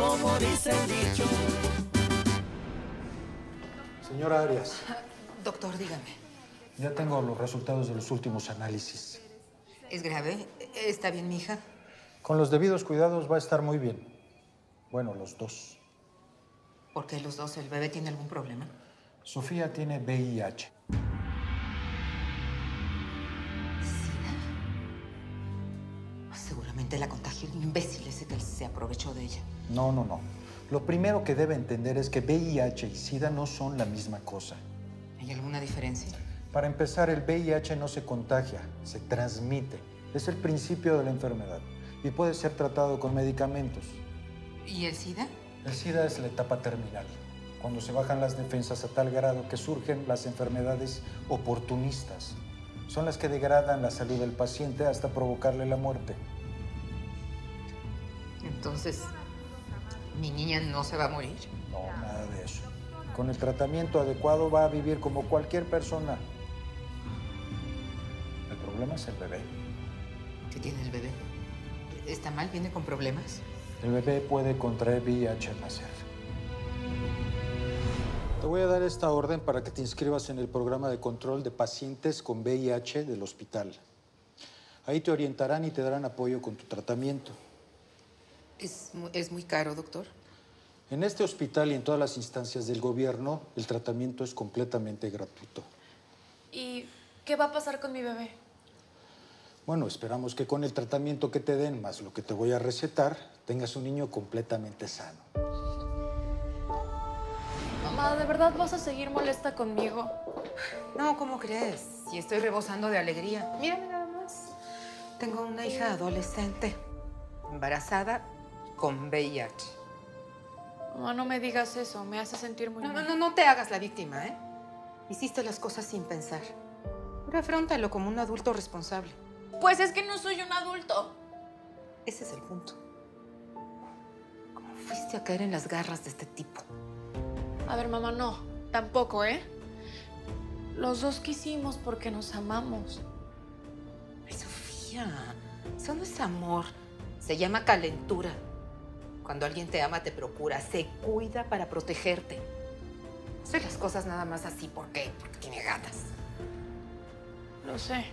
como dice el dicho. Señora Arias. Doctor, dígame. Ya tengo los resultados de los últimos análisis. ¿Es grave? ¿Está bien mi hija? Con los debidos cuidados va a estar muy bien. Bueno, los dos. ¿Por qué los dos? ¿El bebé tiene algún problema? Sofía tiene VIH. ¿SIDA? Seguramente la contagió el imbécil ese que se aprovechó de ella. No, no, no. Lo primero que debe entender es que VIH y SIDA no son la misma cosa. ¿Hay alguna diferencia? Para empezar, el VIH no se contagia, se transmite. Es el principio de la enfermedad y puede ser tratado con medicamentos. ¿Y el SIDA? El SIDA es la etapa terminal, cuando se bajan las defensas a tal grado que surgen las enfermedades oportunistas. Son las que degradan la salud del paciente hasta provocarle la muerte. Entonces, ¿mi niña no se va a morir? No, nada de eso. Con el tratamiento adecuado va a vivir como cualquier persona. El problema es el bebé. ¿Qué tiene el bebé? ¿Está mal? ¿Viene con problemas? El bebé puede contraer VIH al nacer. Te voy a dar esta orden para que te inscribas en el programa de control de pacientes con VIH del hospital. Ahí te orientarán y te darán apoyo con tu tratamiento. ¿Es muy caro, doctor? En este hospital y en todas las instancias del gobierno, el tratamiento es completamente gratuito. ¿Y qué va a pasar con mi bebé? Bueno, esperamos que con el tratamiento que te den, más lo que te voy a recetar, tengas un niño completamente sano. Mamá, ¿de verdad vas a seguir molesta conmigo? No, ¿cómo crees? Si estoy rebosando de alegría. Mírame nada más. Tengo una hija adolescente, embarazada con VIH. Mamá, no me digas eso. Me hace sentir muy mal. No te hagas la víctima, ¿eh? Hiciste las cosas sin pensar. Afróntalo como un adulto responsable. Pues es que no soy un adulto. Ese es el punto. ¿Cómo fuiste a caer en las garras de este tipo? A ver, mamá, no. Tampoco, ¿eh? Los dos quisimos porque nos amamos. Ay, Sofía, eso no es amor. Se llama calentura. Cuando alguien te ama, te procura, se cuida para protegerte. Hace las cosas nada más así. ¿Por qué? Porque tiene ganas. Lo sé.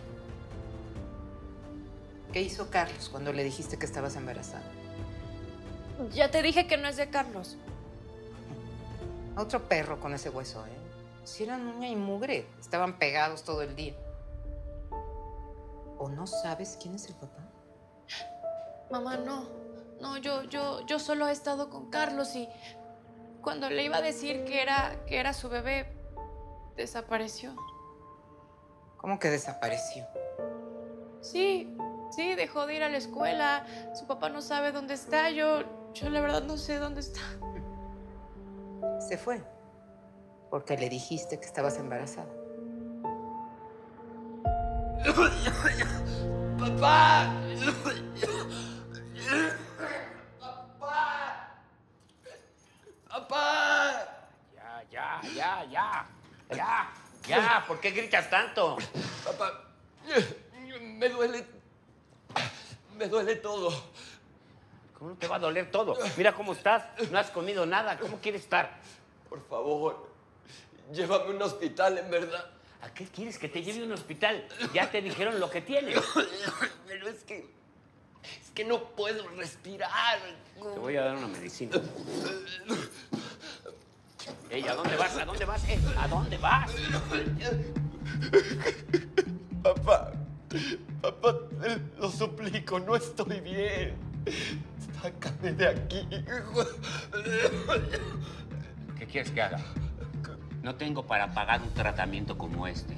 ¿Qué hizo Carlos cuando le dijiste que estabas embarazada? Ya te dije que no es de Carlos. Otro perro con ese hueso, ¿eh? Si eran uña y mugre, estaban pegados todo el día. ¿O no sabes quién es el papá? Mamá, no. No, yo solo he estado con Carlos y cuando le iba a decir que era su bebé, desapareció. ¿Cómo que desapareció? Sí. Sí, dejó de ir a la escuela. Su papá no sabe dónde está. Yo la verdad no sé dónde está. Se fue porque le dijiste que estabas embarazada. ¡Papá! ¡Papá! ¡Papá! Ya. Ya, ¿por qué gritas tanto? Papá, me duele. Me duele todo. ¿Cómo te va a doler todo? Mira cómo estás. No has comido nada. ¿Cómo quieres estar? Por favor, llévame a un hospital, en verdad. ¿A qué quieres que te lleve a un hospital? Ya te dijeron lo que tienes. Pero es que no puedo respirar. Te voy a dar una medicina. Ey, ¿a dónde vas? ¿A dónde vas? ¿A dónde vas? Papá. Papá, te lo suplico, no estoy bien. Sácame de aquí. ¿Qué quieres que haga? No tengo para pagar un tratamiento como este.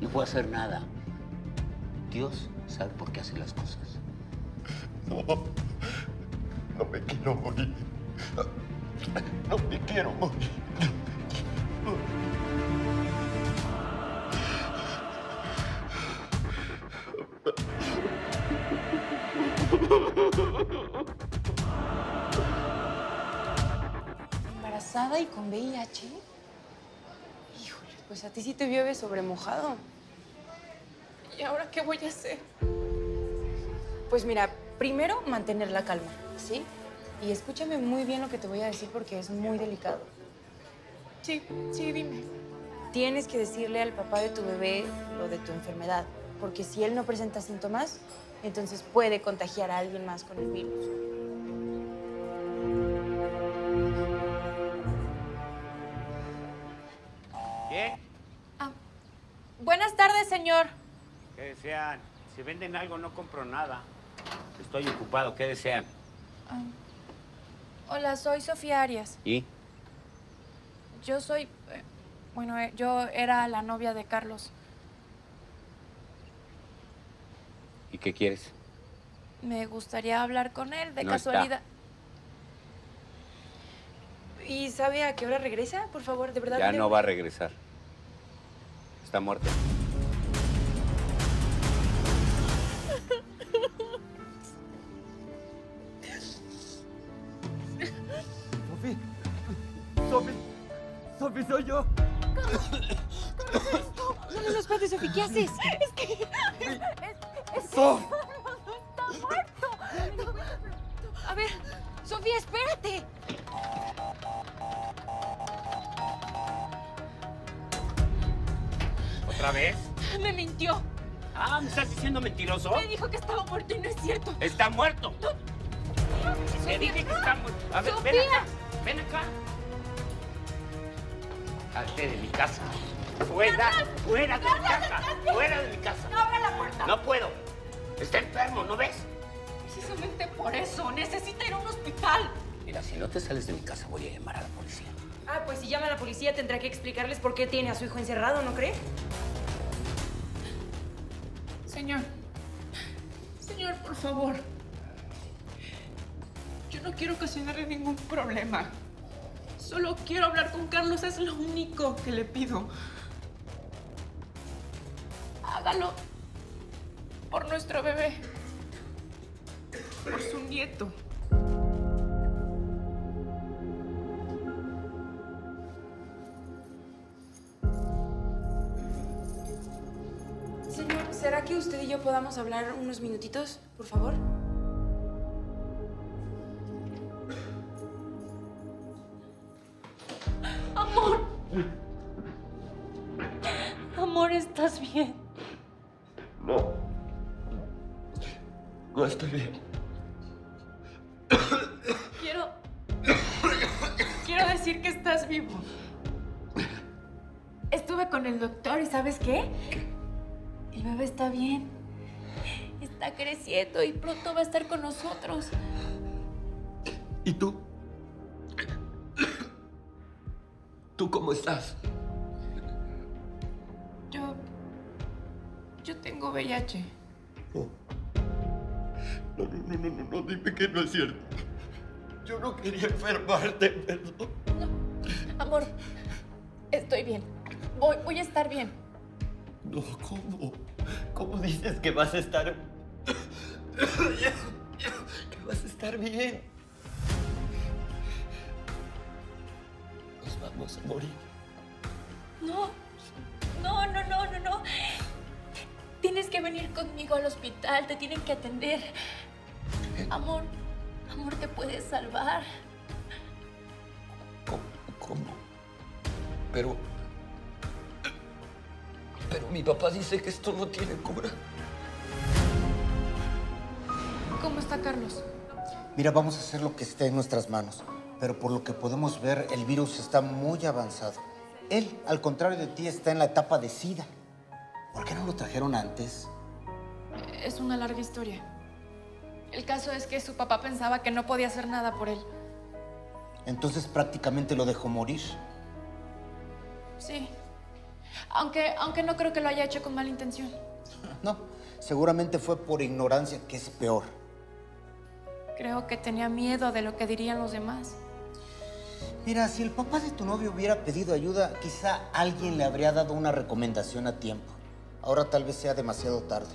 No puedo hacer nada. Dios sabe por qué hace las cosas. No me quiero morir. No me quiero morir. ¿Embarazada y con VIH? Híjole, pues a ti sí te llueve sobremojado. ¿Y ahora qué voy a hacer? Pues mira, primero mantener la calma, ¿sí? Y escúchame muy bien lo que te voy a decir porque es muy delicado. Sí, dime. Tienes que decirle al papá de tu bebé lo de tu enfermedad, porque si él no presenta síntomas, entonces puede contagiar a alguien más con el virus. ¿Qué? Ah, buenas tardes, señor. ¿Qué desean? Si venden algo, no compro nada. Estoy ocupado. ¿Qué desean? Ah, hola, soy Sofía Arias. ¿Y? Yo soy... yo era la novia de Carlos. ¿Y qué quieres? Me gustaría hablar con él, de casualidad. Está. ¿Y sabe a qué hora regresa? Por favor, de verdad. Ya no va a regresar. Está muerta. Sofi, soy yo. ¿Cómo es esto? No nos pases, Sofi, ¿qué haces? Es que... ¡Sof! ¡No, está muerto! No. A ver, Sofía, espérate. ¿Otra vez? Me mintió. Ah, ¿me estás diciendo mentiroso? Me dijo que estaba muerto y no es cierto. ¡Está muerto! No, te dije que está muerto. A ver, Sofía. Ven acá. Salte de mi casa. ¡Fuera de mi casa! ¡No abra la puerta! ¡No puedo! ¡Está enfermo! ¿No ves? Precisamente por eso. Necesita ir a un hospital. Mira, si no te sales de mi casa, voy a llamar a la policía. Ah, pues si llama a la policía, tendrá que explicarles por qué tiene a su hijo encerrado, ¿no cree? Señor. Señor, por favor. Yo no quiero ocasionarle ningún problema. Solo quiero hablar con Carlos, es lo único que le pido. Hágalo por nuestro bebé, por su nieto. Señor, ¿será que usted y yo podamos hablar unos minutitos, por favor? Amor, ¿estás bien? No. No estoy bien. Quiero decir que estás vivo. Estuve con el doctor y ¿sabes qué? El bebé está bien. Está creciendo y pronto va a estar con nosotros. ¿Y tú? ¿Tú cómo estás? Yo tengo VIH. No, dime que no es cierto. Yo no quería enfermarte, perdón. No, amor, estoy bien. Voy a estar bien. No, ¿cómo? ¿Cómo dices que vas a estar... que vas a estar bien? Nos vamos a morir. No. Tienes que venir conmigo al hospital, te tienen que atender. Amor, te puedes salvar. ¿Cómo? Pero mi papá dice que esto no tiene cura. ¿Cómo está Carlos? Mira, vamos a hacer lo que esté en nuestras manos. Pero por lo que podemos ver, el virus está muy avanzado. Él, al contrario de ti, está en la etapa de SIDA. ¿Por qué no lo trajeron antes? Es una larga historia. El caso es que su papá pensaba que no podía hacer nada por él. Entonces prácticamente lo dejó morir. Sí. Aunque no creo que lo haya hecho con mala intención. No, seguramente fue por ignorancia, que es peor. Creo que tenía miedo de lo que dirían los demás. Mira, si el papá de tu novio hubiera pedido ayuda, quizá alguien le habría dado una recomendación a tiempo. Ahora tal vez sea demasiado tarde.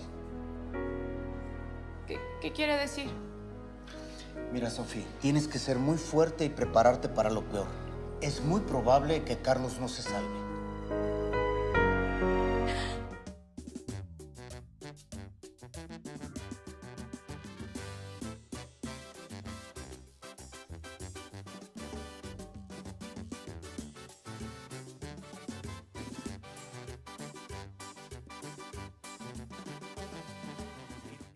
¿Qué quiere decir? Mira, Sofía, tienes que ser muy fuerte y prepararte para lo peor. Es muy probable que Carlos no se salve.